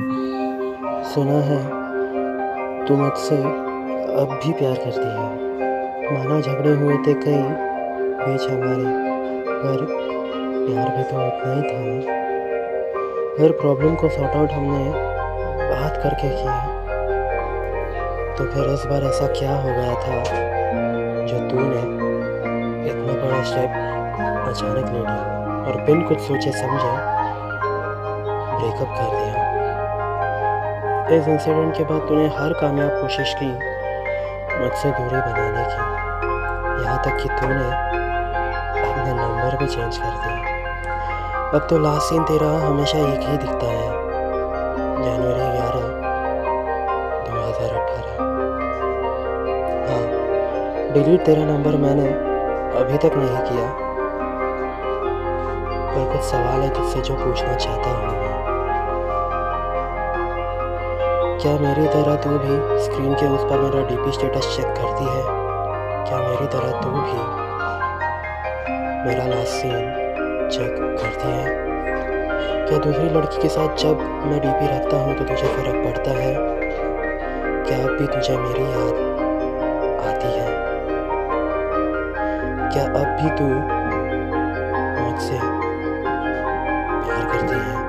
सुना है तू मुझसे अब भी प्यार करती है। माना झगड़े हुए थे कई बीच हमारे, पर प्यार भी तो उतना ही था ना। हर प्रॉब्लम को सॉर्ट आउट हमने बात करके किया, तो फिर इस बार ऐसा क्या हो गया था जो तूने इतना बड़ा स्टेप अचानक ले लिया और बिन कुछ सोचे समझे ब्रेकअप कर दिया। इस इंसिडेंट के बाद तूने हर कामयाब कोशिश की मुझसे दूरी बनाने की, यहाँ तक कि तूने अपना नंबर भी चेंज कर दिया। अब तो लास्ट सीन तेरा हमेशा एक ही दिखता है, जनवरी 11, 2018। हाँ, डिलीट तेरा नंबर मैंने अभी तक नहीं किया, पर कुछ सवाल है तुझसे जो पूछना चाहता हूँ मैं। क्या मेरी तरह तू भी स्क्रीन के उस पर मेरा डीपी स्टेटस चेक करती है? क्या मेरी तरह तू भी मेरा लास्ट सीन चेक करती है? क्या दूसरी लड़की के साथ जब मैं डीपी रखता हूँ तो तुझे फ़र्क पड़ता है? क्या अब भी तुझे मेरी याद आती है? क्या अब भी तू मुझसे प्यार करती है?